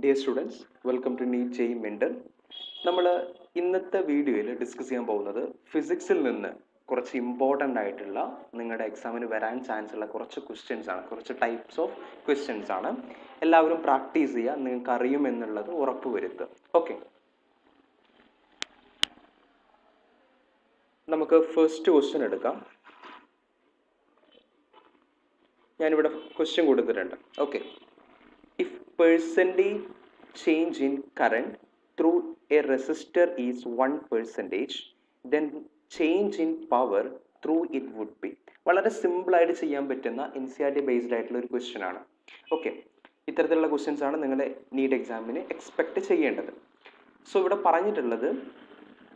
Dear students, welcome to NEET JEE Mentor. നമ്മൾ ഇന്നത്തെ വീഡിയോയിൽ ഡിസ്കസ് ചെയ്യാൻ പോകുന്നത് ഫിസിക്സിൽ നിന്ന് കുറച്ച് ഇമ്പോർട്ടൻ്റ് ആയിട്ടുള്ള നിങ്ങളുടെ എക്സാമിന് വരാൻ ചാൻസ് ഉള്ള കുറച്ച് ക്വസ്റ്റ്യൻസ് ആണ്, കുറച്ച് ടൈപ്സ് ഓഫ് ക്വസ്റ്റ്യൻസ് ആണ്. എല്ലാവരും പ്രാക്ടീസ് ചെയ്യുക, നിങ്ങൾക്ക് അറിയുമെന്നുള്ളത് ഉറപ്പ് വരുത്തുക. ഓക്കെ, നമുക്ക് ഫസ്റ്റ് ക്വസ്റ്റ്യൻ എടുക്കാം. ഞാനിവിടെ ക്വസ്റ്റ്യൻ കൊടുത്തിട്ടുണ്ട്. Okay, if percentage change in current through a resistor is 1%, then change in power through it would be. വളരെ സിമ്പിൾ ആയിട്ട് ചെയ്യാൻ പറ്റുന്ന NCERT ബേസ്ഡ് ആയിട്ടുള്ള ഒരു ക്വസ്റ്റ്യൻ ആണ്. ഓക്കെ, ഇത്തരത്തിലുള്ള ക്വസ്റ്റ്യൻസ് ആണ് നിങ്ങളുടെ നീറ്റ് എക്സാമിന് എക്സ്പെക്ട് ചെയ്യേണ്ടത്. സോ ഇവിടെ പറഞ്ഞിട്ടുള്ളത്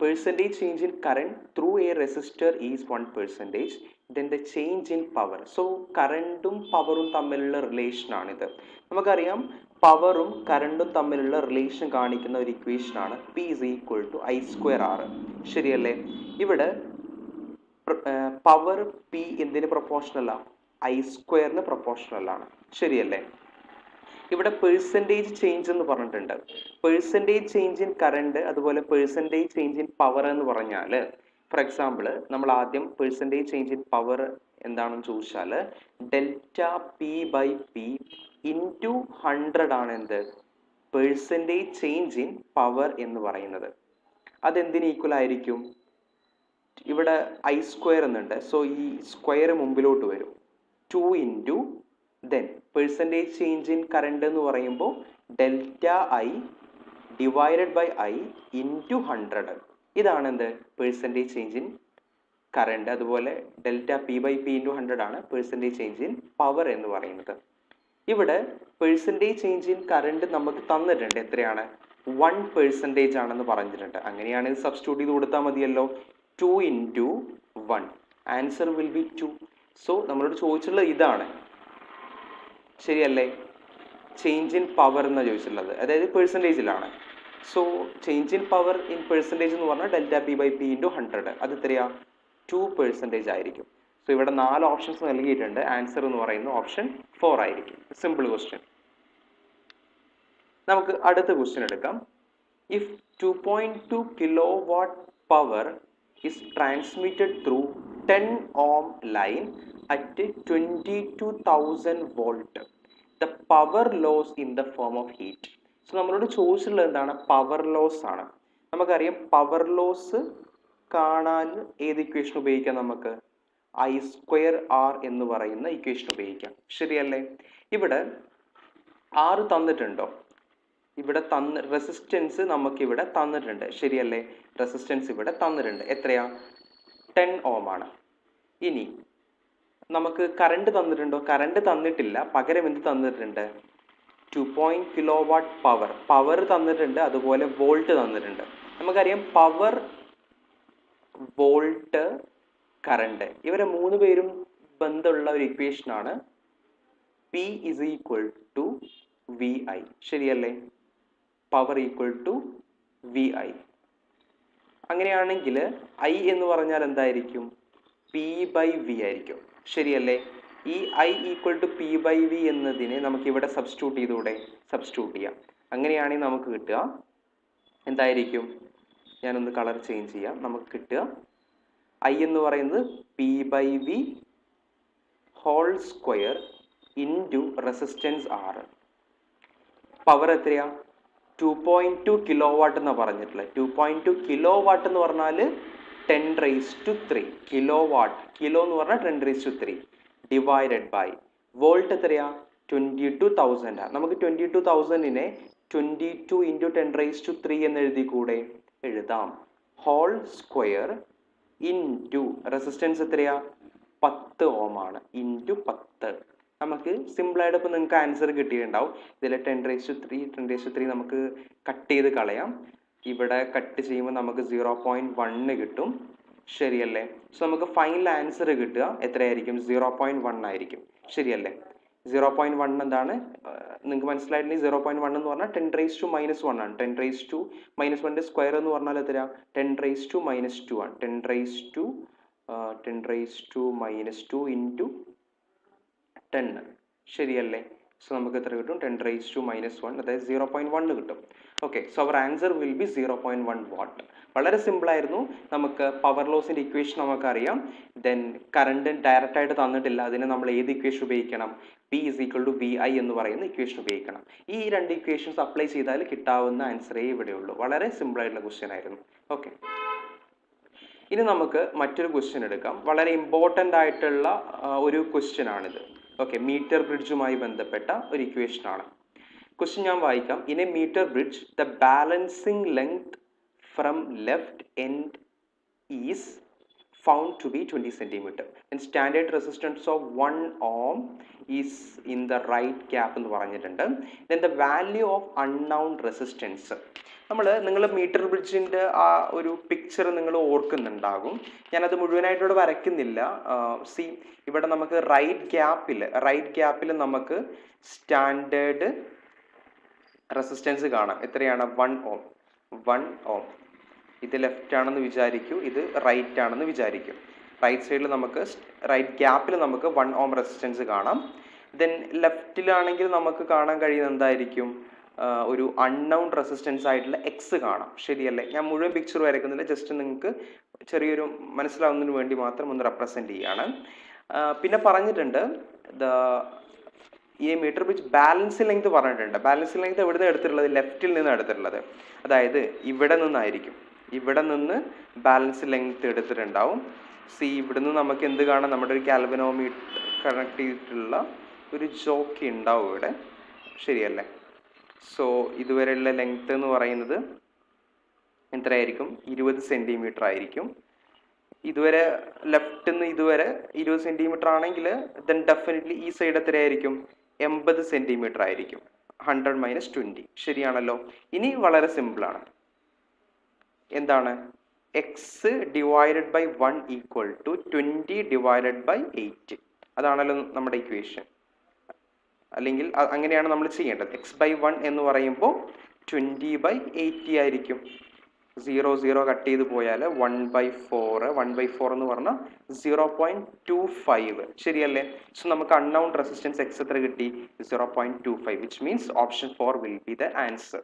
percentage change in current through a resistor is 1%, then the change in power. So കറണ്ടും പവറും തമ്മിലുള്ള റിലേഷനാണിത്. നമുക്കറിയാം പവറും കറണ്ടും തമ്മിലുള്ള റിലേഷൻ കാണിക്കുന്ന ഒരു ഇക്വേഷനാണ് P is equal to I²R. ശരിയല്ലേ? ഇവിടെ പവർ പി എന്തിന് പ്രൊപ്പോർഷണലാണ്? I²ന് പ്രൊപ്പോർഷണലാണ്. ശരിയല്ലേ? ഇവിടെ പെർസെൻറ്റേജ് ചേഞ്ച് എന്ന് പറഞ്ഞിട്ടുണ്ട്. പെർസെൻറ്റേജ് ചേഞ്ച് ഇൻ കറണ്ട് അതുപോലെ പെർസെൻറ്റേജ് ചേഞ്ച് ഇൻ പവർ എന്ന് പറഞ്ഞാൽ, ഫോർ എക്സാമ്പിൾ, നമ്മൾ ആദ്യം പെർസെൻറ്റേജ് ചേഞ്ച് ഇൻ പവർ എന്താണെന്ന് ചോദിച്ചാൽ ΔP/P × 100 ആണ് എന്ത് പെർസെൻറ്റേജ് ചേഞ്ച് ഇൻ പവർ എന്ന് പറയുന്നത്. അതെന്തിന് ഈക്വൽ ആയിരിക്കും? ഇവിടെ I² എന്നുണ്ട്. സോ ഈ സ്ക്വയർ മുമ്പിലോട്ട് വരും. 2 × then percentage change in current എന്ന് പറയുമ്പോൾ ΔI / I × 100. ഇതാണ് എന്ത് percentage change in current. അതുപോലെ ΔP/P × 100 ആണ് percentage change in power എന്ന് പറയുന്നത്. ഇവിടെ percentage change in current നമുക്ക് തന്നിട്ടുണ്ട്. എത്രയാണ്? 1% ആണെന്ന് പറഞ്ഞിട്ടുണ്ട്. അങ്ങനെയാണ് ഇത് സബ്സ്റ്റിറ്റ്യൂട്ട് ചെയ്ത് കൊടുത്താൽ മതിയല്ലോ. 2 × 1, ആൻസർ വിൽ ബി 2. സോ നമ്മളോട് ചോദിച്ചിട്ടുള്ളത് ഇതാണ്. ശരിയല്ലേ? ചേഞ്ച് ഇൻ പവർ എന്നാണ് ചോദിച്ചിട്ടുള്ളത്, അതായത് പെർസെൻറ്റേജിലാണ്. So change in power in percentage എന്ന് പറഞ്ഞാൽ ΔP/P × 100, അത് എത്രയാ? 2% ആയിരിക്കും. സോ ഇവിടെ 4 ഓപ്ഷൻസ് നൽകിയിട്ടുണ്ട്. ആൻസർ എന്ന് പറയുന്നത് ഓപ്ഷൻ 4 ആയിരിക്കും. Simple question. നമുക്ക് അടുത്ത ക്വസ്റ്റ്യൻ എടുക്കാം. If 2.2 kW power is transmitted through 10 ohm line at 22,000 volt, the power loss in the form of heat. So നമ്മളോട് ചോദിച്ചിട്ടുള്ളത് എന്താണ്? പവർ ലോസ് ആണ്. നമുക്കറിയാം പവർ ലോസ് കാണാൻ ഏത് ഇക്വേഷൻ ഉപയോഗിക്കാം? നമുക്ക് I²R എന്ന് പറയുന്ന ഇക്വേഷൻ ഉപയോഗിക്കാം. ശരിയല്ലേ? ഇവിടെ R തന്നിട്ടുണ്ടോ? ഇവിടെ റെസിസ്റ്റൻസ് നമുക്കിവിടെ തന്നിട്ടുണ്ട്. ശരിയല്ലേ? റെസിസ്റ്റൻസ് ഇവിടെ തന്നിട്ടുണ്ട്. എത്രയാ? 10 ohm ആണ്. ഇനി നമുക്ക് കറണ്ട് തന്നിട്ടുണ്ടോ? കറണ്ട് തന്നിട്ടില്ല. പകരം എന്ത് തന്നിട്ടുണ്ട്? 2.2 kW പവർ തന്നിട്ടുണ്ട്. അതുപോലെ വോൾട്ട് തന്നിട്ടുണ്ട്. നമുക്കറിയാം പവർ, വോൾട്ട്, കറണ്ട് ഇവരെ 3 പേരും ബന്ധമുള്ള ഒരു ഇക്വേഷനാണ് P = VI. ശരിയല്ലേ? Power = VI. അങ്ങനെയാണെങ്കിൽ I എന്ന് പറഞ്ഞാൽ എന്തായിരിക്കും? P/V ആയിരിക്കും. ശരിയല്ലേ? ഈ I = P/V എന്നതിനെ നമുക്ക് ഇവിടെ സബ്സ്റ്റിറ്റ്യൂട്ട് ചെയ്യാം. അങ്ങനെയാണെങ്കിൽ നമുക്ക് കിട്ടുക എന്തായിരിക്കും? ഞാനൊന്ന് കളർ ചേഞ്ച് ചെയ്യാം. നമുക്ക് കിട്ടുക I എന്ന് പറയുന്നത് P/V² × റെസിസ്റ്റൻസ് R. പവർ എത്രയാ? 2.2 kW എന്നാണ് പറഞ്ഞിട്ടുള്ളത്. 2.2 kW എന്ന് പറഞ്ഞാൽ 10³ കിലോവാട്ട്. കിലോ എന്ന് പറഞ്ഞാൽ 10³ / വോൾട്ട് എത്രയാ? 22,000. നമുക്ക് 22,000നെ 22 × 10³ എന്ന് എഴുതിക്കൂടെ? എഴുതാം. Whole square × റെസിസ്റ്റൻസ് എത്രയാ? 10 ohm ആണ്. × 10. നമുക്ക് സിമ്പിളായിട്ട് ഇപ്പോൾ നിങ്ങൾക്ക് ആൻസർ കിട്ടിയിട്ടുണ്ടാവും. ഇതിൽ 10³ നമുക്ക് കട്ട് ചെയ്ത് കളയാം. ഇവിടെ കട്ട് ചെയ്യുമ്പോൾ നമുക്ക് 0.1 കിട്ടും. ശരിയല്ലേ? സോ നമുക്ക് ഫൈനൽ ആൻസർ കിട്ടുക എത്രയായിരിക്കും? 0.1 ആയിരിക്കും. ശരിയല്ലേ? 0.1 എന്താണ് നിങ്ങൾക്ക് മനസ്സിലായിട്ടുണ്ടെങ്കിൽ 0.1 എന്ന് പറഞ്ഞാൽ 10⁻⁻1 ആണ്. 10⁻⁻1ൻ്റെ സ്ക്വയർ എന്ന് പറഞ്ഞാൽ എത്രയാ? 10⁻⁻2 ആണ്. 10⁻⁻2 × 10. ശരിയല്ലേ? So, we will 10 raised to minus 1, that is 0.1. Okay, so our answer will be 0.1 watt. Very simple. We power loss in the equation. Then current and direct aid equation P is equal to VI and the equation. These two equations apply to the answer. Very simple question. Okay. This is another question. Very important question. Okay, meter bridge equation. Question in a meter bridge, the balancing length from left end is found to be 20 cm and standard resistance of 1 ohm is in the right gap. Then the value of unknown resistance. We have a meter bridge in the picture. We have see, we have a right gap. We have a standard resistance. This is 1 ohm. 1 ohm. This is left hand. This is right hand. Right side, right gap, we have 1 ohm resistance. Then left hand, we have unknown resistance X गाना, picture just represent the meter bridge balancing length left till balance length see galvanometer connect. So, this length is 20 cm. This left is 20 cm. Then definitely this side is 80 cm. 100 minus 20. This is very simple. X divided by 1 equal to 20 divided by 8. That is our equation. X by 1 is 20 by 80. 0, 0, 1 by 4. 1 by 4 is 0.25. So, we unknown resistance X is 0.25, which means option 4 will be the answer.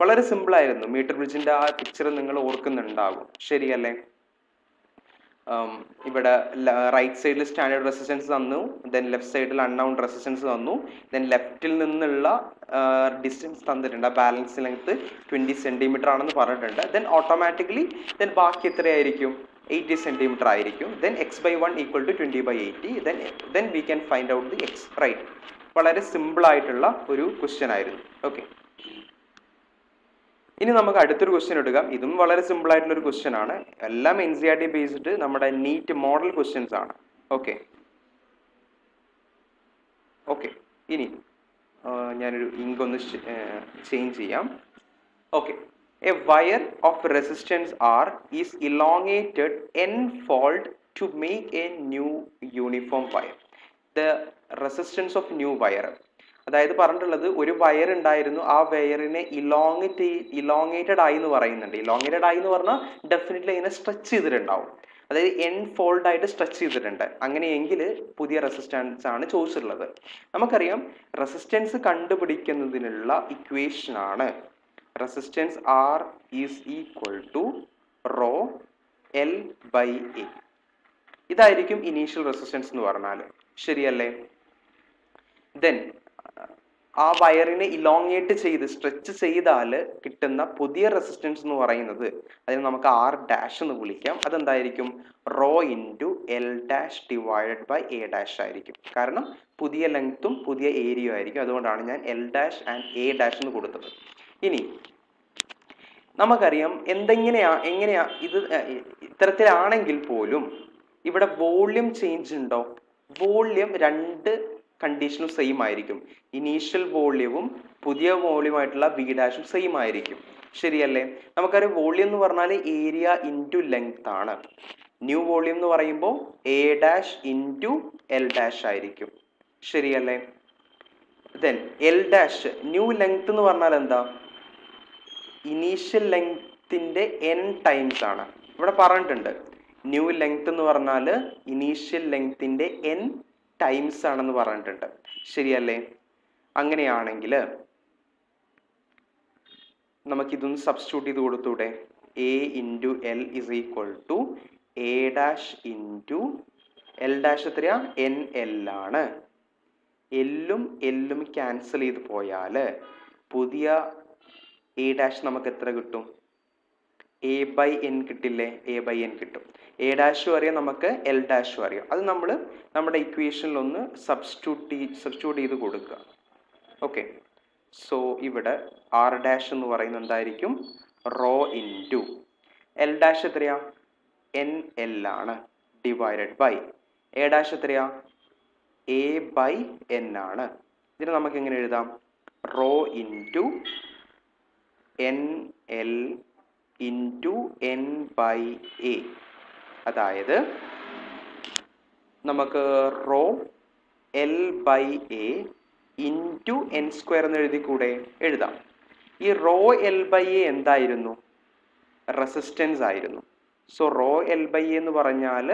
Very simple. Meter bridge picture is right side is standard resistance, then left side is unknown resistance, then left till distance balance length 20 cm, then automatically then baaki 80 cm, then x by 1 equal to 20 by 80, then we can find out the x, right? Very simple question. Okay. This is the question. This is a very simple question. All NCID based NEET model questions. Okay. Okay. This is change. Okay. A wire of resistance R is elongated n-fold to make a new uniform wire. The resistance of new wire. That is the wire and elongated eye. Elongated eye is definitely stretched. That is end fold stretched. That resistance. Resistance equation. Resistance R is equal to rho L by A. This is initial resistance. Then, that wire is elongated, stretched, the resistance is R dash. That is rho into L dash divided by A dash. Because the length is the area. That is L dash and A dash. Now, we have volume change. Volume is condition same aayirikum. Initial volume pudhiya volume aayittulla v dash same aayirikum. Seriyalle namakare volume nu parnale area into length aanu. New volume nu parayumbo a dash into l dash aayirikum. Seriyalle then l dash new length nu parnal endha initial length inde n times aanu. Ivda parannittunde new length nu parnal initial length inde n times. Seriyalle അങ്ങനെയാണെങ്കിൽ നമുക്കിതൊന്ന് substitute ചെയ്ത് കൊടുത്തൂടെ. A into L is equal to A dash into L dash എത്രയാ? N L ആണ്. എല്ലും എല്ലും cancel ചെയ്ത് പോയാൽ പുതിയ എ ഡാഷ് നമുക്ക് എത്ര കിട്ടും? എ ബൈ എൻ കിട്ടില്ലേ? എ ബൈ എൻ കിട്ടും. എ ഡാഷും അറിയാം നമുക്ക്, എൽ ഡാഷും അറിയാം. അത് നമ്മൾ നമ്മുടെ ഇക്വേഷനിലൊന്ന് സബ്സ്റ്റിറ്റ്യൂട്ട് ചെയ്ത് കൊടുക്കുക. ഓക്കെ, സോ ഇവിടെ ആർ ഡാഷ് എന്ന് പറയുന്നത് എന്തായിരിക്കും? Rho in to L dash എത്രയാ? എൻ എൽ ആണ് ഡിവൈഡഡ് ബൈ എ ഡാഷ് എത്രയാ? എ ബൈ എൻ ആണ്. ഇതിന് നമുക്ക് എങ്ങനെ എഴുതാം? Rho in to N L in to N by A. അതായത് നമുക്ക് rho L by A into N square എന്ന് എഴുതിക്കൂടെ? എഴുതാം. ഈ റോ എൽ ബൈ എ എന്തായിരുന്നു? റെസിസ്റ്റൻസ് ആയിരുന്നു. So rho L by A എന്ന് പറഞ്ഞാൽ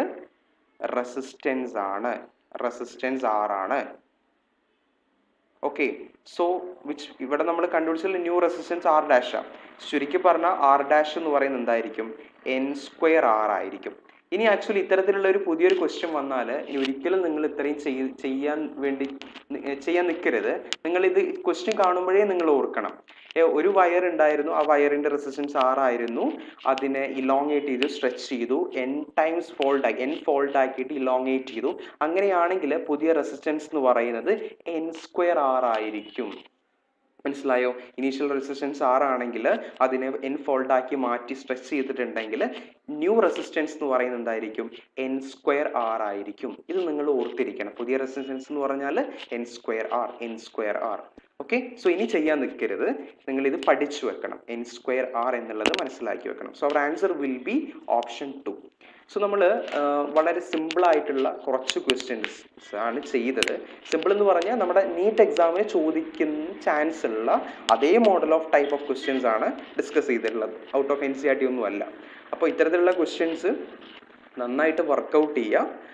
റെസിസ്റ്റൻസ് ആണ്, റെസിസ്റ്റൻസ് ആർ ആണ്. ഓക്കെ, സോ വിച്ച് ഇവിടെ നമ്മൾ കണ്ടുപിടിച്ചിട്ടുള്ള ന്യൂ റെസിസ്റ്റൻസ് ആർ ഡാഷാണ്. ചുരുക്കി പറഞ്ഞാൽ ആർ ഡാഷ് എന്ന് പറയുന്നത് എന്തായിരിക്കും? എൻ സ്ക്വയർ ആർ ആയിരിക്കും. ഇനി ആക്ച്വലി ഇത്തരത്തിലുള്ള ഒരു പുതിയൊരു ക്വസ്റ്റ്യൻ വന്നാൽ ഇനി ഒരിക്കലും നിങ്ങൾ ഇത്രയും ചെയ്യാൻ നിൽക്കരുത്. നിങ്ങളിത് ക്വസ്റ്റ്യൻ കാണുമ്പോഴേ നിങ്ങൾ ഓർക്കണം, ഒരു വയർ ഉണ്ടായിരുന്നു, ആ വയറിൻ്റെ റെസിസ്റ്റൻസ് ആർ ആയിരുന്നു, അതിനെ ഇലോങ്ങേറ്റ് ചെയ്തു, സ്ട്രെച്ച് ചെയ്തു, എൻ ടൈംസ് എൻ ഫോൾഡ് ആക്കിയിട്ട് ഇലോങ്ങേറ്റ് ചെയ്തു. അങ്ങനെയാണെങ്കിൽ പുതിയ റെസിസ്റ്റൻസ് എന്ന് പറയുന്നത് എൻ സ്ക്വയർ ആർ ആയിരിക്കും. മനസ്സിലായോ? ഇനീഷ്യൽ റെസിസ്റ്റൻസ് ആർ ആണെങ്കിൽ അതിനെ എൻ ഫോൾഡ് ആക്കി മാറ്റി സ്ട്രെച്ച് ചെയ്തിട്ടുണ്ടെങ്കിൽ ന്യൂ റെസിസ്റ്റൻസ് എന്ന് പറയുന്നത് എന്തായിരിക്കും? എൻ സ്ക്വയർ ആർ ആയിരിക്കും. ഇത് നിങ്ങൾ ഓർത്തിരിക്കണം. പുതിയ റെസിസ്റ്റൻസ് എന്ന് പറഞ്ഞാൽ N square R, N square R. Okay, so ഇനി ചെയ്യാൻ നിൽക്കരുത്, നിങ്ങളിത് പഠിച്ചു വെക്കണം. എൻ സ്ക്വയർ ആർ എന്നുള്ളത് മനസ്സിലാക്കി വെക്കണം. So our answer will be option 2. So നമ്മൾ വളരെ സിമ്പിളായിട്ടുള്ള കുറച്ച് ക്വസ്റ്റ്യൻസ് ആണ് ചെയ്തത്. സിമ്പിൾ എന്ന് പറഞ്ഞാൽ നമ്മുടെ നീറ്റ് എക്സാമിന് ചോദിക്കുന്ന ചാൻസ് ഉള്ള അതേ model of type of questions ആണ് ഡിസ്കസ് ചെയ്തിട്ടുള്ളത്. ഔട്ട് ഓഫ് NCERT ഒന്നും അല്ല. അപ്പോൾ ഇത്തരത്തിലുള്ള ക്വസ്റ്റ്യൻസ് നന്നായിട്ട് വർക്കൗട്ട് ചെയ്യുക.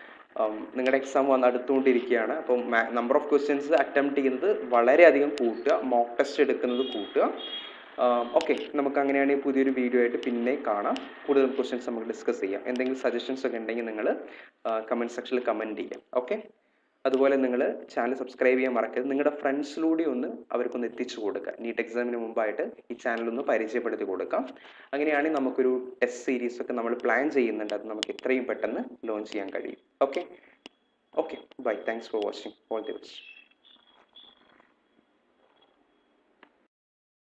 നിങ്ങളുടെ എക്സാം വന്ന് അടുത്തുകൊണ്ടിരിക്കുകയാണ്. അപ്പം നമ്പർ ഓഫ് ക്വസ്റ്റ്യൻസ് അറ്റംപ്റ്റ് ചെയ്യുന്നത് വളരെയധികം കൂട്ടുക, മോക്ക് ടെസ്റ്റ് എടുക്കുന്നത് കൂട്ടുക. ഓക്കെ, നമുക്ക് അങ്ങനെയാണെങ്കിൽ പുതിയൊരു വീഡിയോ ആയിട്ട് പിന്നെ കാണാം. കൂടുതൽ ക്വസ്റ്റ്യൻസ് നമുക്ക് ഡിസ്കസ് ചെയ്യാം. എന്തെങ്കിലും സജഷൻസ് ഒക്കെ ഉണ്ടെങ്കിൽ നിങ്ങൾ കമൻറ്റ് സെക്ഷനിൽ കമൻറ്റ് ചെയ്യാം. ഓക്കെ, അതുപോലെ നിങ്ങൾ ചാനൽ സബ്സ്ക്രൈബ് ചെയ്യാൻ മറക്കരുത്. നിങ്ങളുടെ ഫ്രണ്ട്സിലൂടെ ഒന്ന് അവർക്കൊന്ന് എത്തിച്ചു കൊടുക്കുക. നീറ്റ് എക്സാമിന് മുമ്പായിട്ട് ഈ ചാനലൊന്ന് പരിചയപ്പെടുത്തി കൊടുക്കാം. അങ്ങനെയാണെങ്കിൽ നമുക്കൊരു ടെസ്റ്റ് സീരീസ് ഒക്കെ നമ്മൾ പ്ലാൻ ചെയ്യുന്നുണ്ട്. അത് നമുക്ക് എത്രയും പെട്ടെന്ന് ലോഞ്ച് ചെയ്യാൻ കഴിയും. Okay, bye. Thanks for watching. All the best.